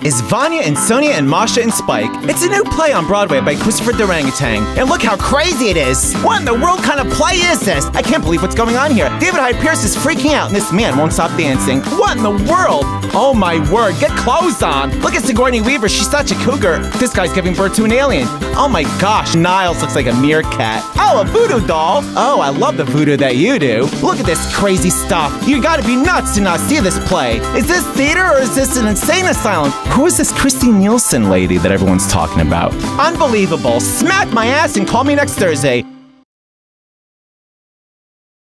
This is Vanya and Sonia and Masha and Spike. It's a new play on Broadway by Christopher Durang. And look how crazy it is! What in the world kind of play is this? I can't believe what's going on here. David Hyde Pierce is freaking out and this man won't stop dancing. What in the world? Oh my word, get clothes on! Look at Sigourney Weaver, she's such a cougar. This guy's giving birth to an alien. Oh my gosh, Niles looks like a meerkat. Oh, a voodoo doll! Oh, I love the voodoo that you do. Look at this crazy stuff. You gotta be nuts to not see this play. Is this theater or is this an insane asylum? Who is this Christy Nielsen lady that everyone's talking about? Unbelievable! Smack my ass and call me next Thursday.